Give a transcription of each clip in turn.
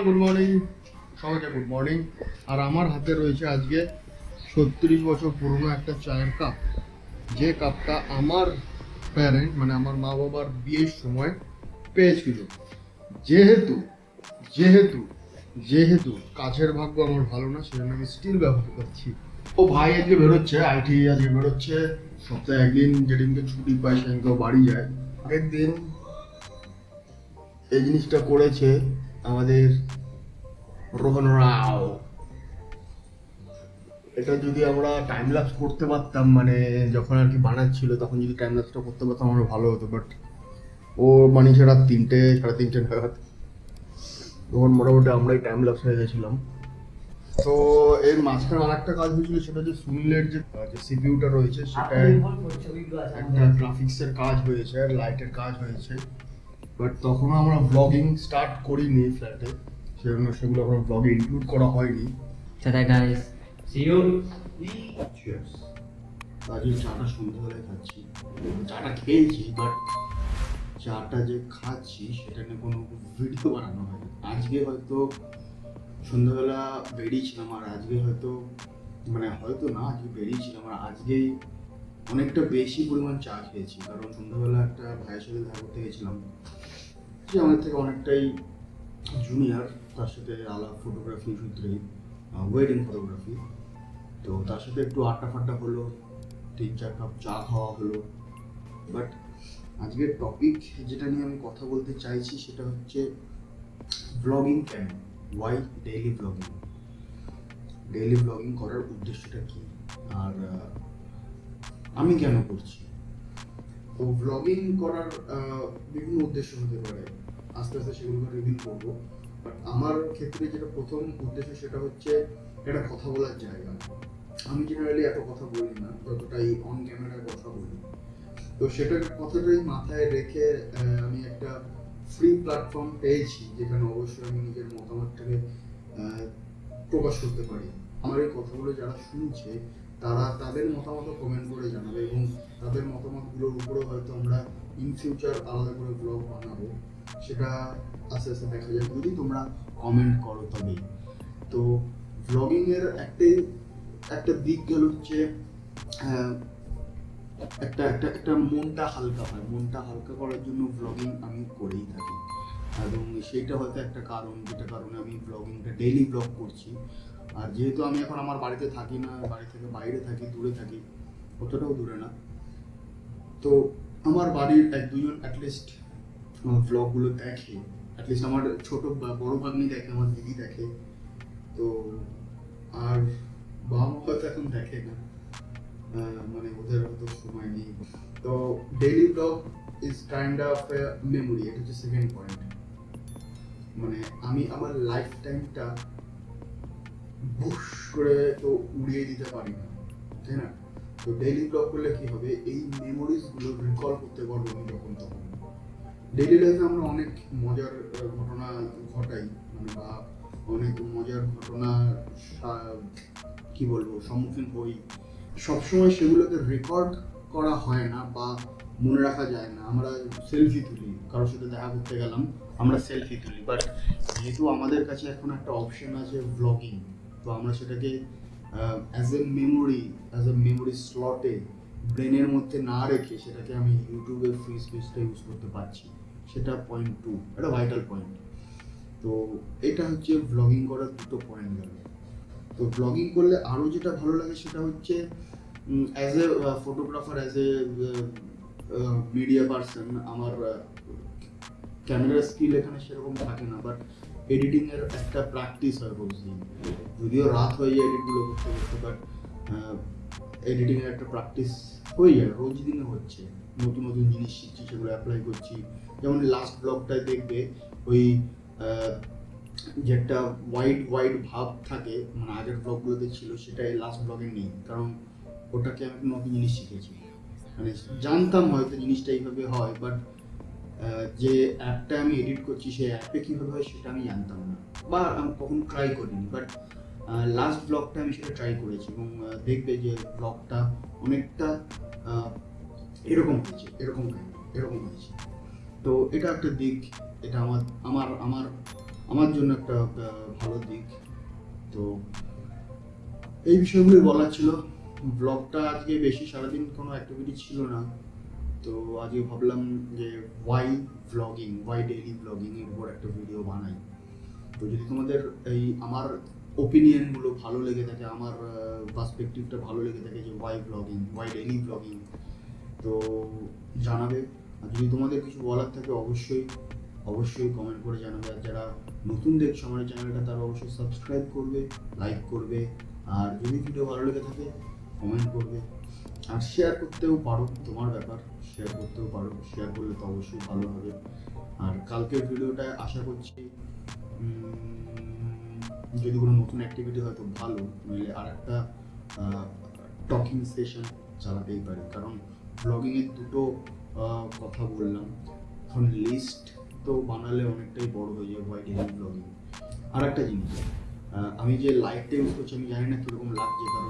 Everyone good morning, সবাইকে good morning. আর আমার হাতে রয়েছে আজকে ৩৭ বছর পুরনো একটা চায়ের কাপ, যে কাপটা আমার প্যারেন্ট মানে আমার মা বাবার বিয়ের সময় পেয়েছিল। যেহেতু কাছের ভাগ্য আমার ভালো না, সেজন্য আমি স্টিল ব্যবহার করছি। ও ভাই আজকে বেরোচ্ছে, আইটি আজকে বেরোচ্ছে। সপ্তাহে একদিন যেদিনকে ছুটি পাই সেদিনকেও বাড়ি যায়। আগের দিন এই জিনিসটা করেছে আমাদের রোহন রাও। এটা যদি আমরা টাইম ল্যাপস করতে পারতাম, মানে যখন আর কি বানাচ্ছিল তখন যদি টাইম ল্যাপসটা করতে পারতাম আমার ভালো হতো। বাট ও বানিয়েছে রাত 3টে সাড়ে 3টে নাগাদ, তখন মোটামুটি আমরাই টাইম ল্যাপস হয়ে গেছিলাম। তো এর মাঝখানে আর একটা কাজ হয়েছিল, সেটা হচ্ছে সুনীলের যে সিপিউটা রয়েছে সেটা একটা গ্রাফিক্সের কাজ হয়েছে আর লাইটের কাজ হয়েছে। বাট তখনও আমরা ব্লগিং স্টার্ট করিনি ফ্ল্যাটে, সেজন্য সেগুলো আমরা ব্লগে ইনক্লুড করা হয়নি। চাটা সন্ধ্যাবেলায় খাচ্ছি, চাটা খেয়েছি, বাট চাটা যে খাচ্ছি সেটা নিয়ে কোনো ভিডিও বানানো হয়নি। আজকে হয়তো সন্ধ্যাবেলা বেরিয়েছিলাম, আর আজকে হয়তো মানে হয়তো না আজকে বেরিয়েছিলাম আর আজকেই অনেকটা বেশি পরিমাণ চা খেয়েছি। কারণ সন্ধ্যাবেলা একটা ভাইয়ের সাথে দেখা করতে গেছিলাম, যে আমাদের থেকে অনেকটাই জুনিয়র, তার সাথে আলাপ ফটোগ্রাফি সূত্রে ওয়েডিং ফটোগ্রাফি। তো তার সাথে একটু আড্ডা ফাড্ডা হলো, 3-4 কাপ চা খাওয়া হলো। বাট আজকের টপিক যেটা নিয়ে আমি কথা বলতে চাইছি সেটা হচ্ছে ব্লগিং কেন, why daily blogging, daily blogging করার উদ্দেশ্যটা কী, আর আমি কেন করছি। তো ব্লগিং করার বিভিন্ন উদ্দেশ্য হতে পারে, আস্তে আস্তে সেগুলোকে রিভিল করবো। বাট আমার ক্ষেত্রে যেটা প্রথম উদ্দেশ্য সেটা হচ্ছে একটা কথা বলার জায়গা। আমি জেনারেলি এত কথা বলি না, ততটাই অন ক্যামেরায় কথা বলি। তো সেটার কথাটাই মাথায় রেখে আমি একটা ফ্রি প্ল্যাটফর্ম পেয়েছি, যেখানে অবশ্যই আমি নিজের মতামতটাকে প্রকাশ করতে পারি। আমার এই কথাগুলো যারা শুনছে তারা তাদের মতামতও কমেন্ট করে জানাবে, এবং তাদের মতামতগুলোর উপরেও হয়তো আমরা ইন ফিউচার আলাদা করে ব্লগ বানাবো। সেটা আস্তে আস্তে দেখা যায় যদি তোমরা কমেন্ট করো তবেই। তো ব্লগিংয়ের একটা দিক গেল হচ্ছে একটা একটা একটা মনটা হালকা হয়। মনটা হালকা করার জন্য ব্লগিং আমি করেই থাকি, এবং সেইটা হয়তো একটা কারণ, যেটা কারণে আমি ব্লগিংটা ডেইলি ব্লগ করছি। আর যেহেতু আমি এখন আমার বাড়িতে থাকি না, বাড়ি থেকে বাইরে থাকি, দূরে থাকি, অতটাও দূরে না। তো আমার বাড়ির 1-2 জন অ্যাটলিস্ট আমার ব্লগগুলো দেখে, অ্যাটলিস্ট আমার ছোটো বড়ো ভাগ্নি দেখে, আমার দিদি দেখে। তো আর বাবা মা হয়তো এখন দেখে না, মানে ওদের হয়তো সময় নেই। তো daily blog is kind of a memory, এটা হচ্ছে সেকেন্ড পয়েন্ট। মানে আমি আমার লাইফ টাইমটা বুশ করে তো উড়িয়ে দিতে পারি না, তাই না? তো ডেইলি ব্লগ করলে কী হবে, এই মেমোরিজগুলো রিকল করতে পারবো আমি যখন তখন। ডেইলি লাইফে আমরা অনেক মজার ঘটনা ঘটাই, মানে বা অনেক মজার ঘটনা কী বলবো সম্মুখীন হই। সবসময় সেগুলোকে রেকর্ড করা হয় না বা মনে রাখা যায় না। আমরা সেলফি তুলি, কারোর সাথে দেখা করতে গেলাম আমরা সেলফি তুলি, বাট যেহেতু আমাদের কাছে এখন একটা অপশান আছে ব্লগিং, তো আমরা সেটাকে অ্যাজ এ মেমোরি স্লটে ব্রেনের মধ্যে না রেখে সেটাকে আমি ইউটিউবের ফ্রি স্পেসটা ইউজ করতে পারছি। সেটা পয়েন্ট 2, এটা ভাইটাল পয়েন্ট। তো এটা হচ্ছে ব্লগিং করার দুটো পয়েন্ট গেল। তো ব্লগিং করলে আরও যেটা ভালো লাগে সেটা হচ্ছে as a photographer, as a media person, আমার ক্যামেরা স্কিল এখানে সেরকম থাকে না, বাট এডিটিংয়ের একটা প্র্যাকটিস হয় বলছি, যদিও রাত হয়ে যায় এডিটগুলো করতে করতে, বাট এডিটিংয়ের একটা প্র্যাকটিস হয়ে যায়। রোজ দিনে হচ্ছে, নতুন নতুন জিনিস শিখছি, সেগুলো অ্যাপ্লাই করছি। যেমন লাস্ট ব্লগটায় দেখবে ওই যে একটা ওয়াইড ভাব থাকে, মানে আগের ব্লগগুলোতে ছিল, সেটা এই লাস্ট ব্লগে নেই, কারণ ওটাকে আমি নতুন জিনিস শিখেছি। মানে জানতাম হয়তো জিনিসটা এইভাবে হয়, বাট যে অ্যাপটা আমি এডিট করছি সেই অ্যাপে কীভাবে হয় সেটা আমি জানতাম না, বা আমি কখনো ট্রাই করিনি। বাট লাস্ট ব্লগটা আমি সেটা ট্রাই করেছি, এবং দেখবে যে ব্লগটা অনেকটা এরকম হয়েছে। তো এটা একটা দিক, এটা আমার আমার আমার আমার জন্য একটা ভালো দিক। তো এই বিষয়গুলি বলা ছিল। ব্লগটা আজকে বেশি সারাদিন কোনো অ্যাক্টিভিটি ছিল না, তো আজকে ভাবলাম যে ওয়াই ডেইলি ব্লগিংয়ের উপর একটা ভিডিও বানাই। তো যদি তোমাদের এই আমার ওপিনিয়নগুলো ভালো লেগে থাকে, আমার পার্সপেক্টিভটা ভালো লেগে থাকে যে ওয়াই ডেইলি ব্লগিং, তো জানাবে। আর যদি তোমাদের কিছু বলার থাকে অবশ্যই কমেন্ট করে জানাবে। আর যারা নতুন দেখছো আমার চ্যানেলটা, তারা অবশ্যই সাবস্ক্রাইব করবে, লাইক করবে, আর যদি ভিডিও ভালো লেগে থাকে কমেন্ট করবে। আর শেয়ার করতেও পারো, তোমার ব্যাপার, শেয়ার করতেও পারো। শেয়ার করলে তো অবশ্যই ভালো হবে। আর কালকের ভিডিওটা আশা করছি যদি কোনো নতুন অ্যাক্টিভিটি হয় তো ভালো, নইলে আর একটা টকিং সেশন চালাতেই পারি। কারণ ব্লগিংয়ের দুটো কথা বললাম, এখন লিস্ট তো বানালে অনেকটাই বড় হয়ে যায় ওয়াই ডেইলি ব্লগিং। আর একটা জিনিস, আমি যে লাইটটা ইউজ করছি আমি জানি না কীরকম লাগছে, কারণ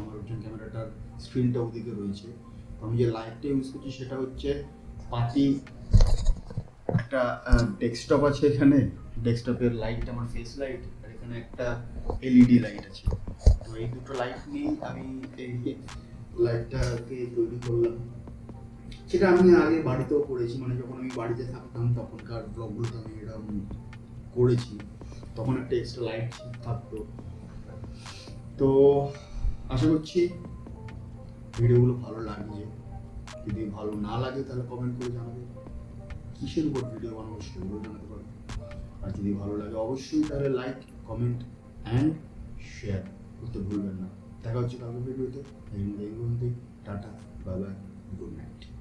আমার ওজন ক্যামেরাটার স্ক্রিনটা ওদিকে রয়েছে। আমি যে লাইটটা ইউজ করছি সেটা হচ্ছে পাতি একটা ডেস্কটপ আছে, এখানে ডেস্কটপের লাইটটা আমার ফেস লাইট, আর এখানে একটা এলইডি লাইট আছে। তো এই দুটো লাইট নিয়েই আমি এই লাইটটাকে তৈরি করলাম। সেটা আমি আগে বাড়িতেও করেছি, মানে যখন আমি বাড়িতে থাকতাম তখনকার ব্লগগুলোতে আমি এটা করেছি, তখন একটা এক্সট্রা লাইট থাকতো। তো আশা করছি ভিডিওগুলো ভালো লাগছে। যদি ভালো না লাগে তাহলে কমেন্ট করে জানাবে কিসের উপর ভিডিও বানাবো, সেগুলো জানাতে পারবে। আর যদি ভালো লাগে অবশ্যই তাহলে লাইক, কমেন্ট অ্যান্ড শেয়ার করতে ভুলবেন না। দেখা হচ্ছে কালকে ভিডিওতে। এই মধ্যে tata, bye bye, good night.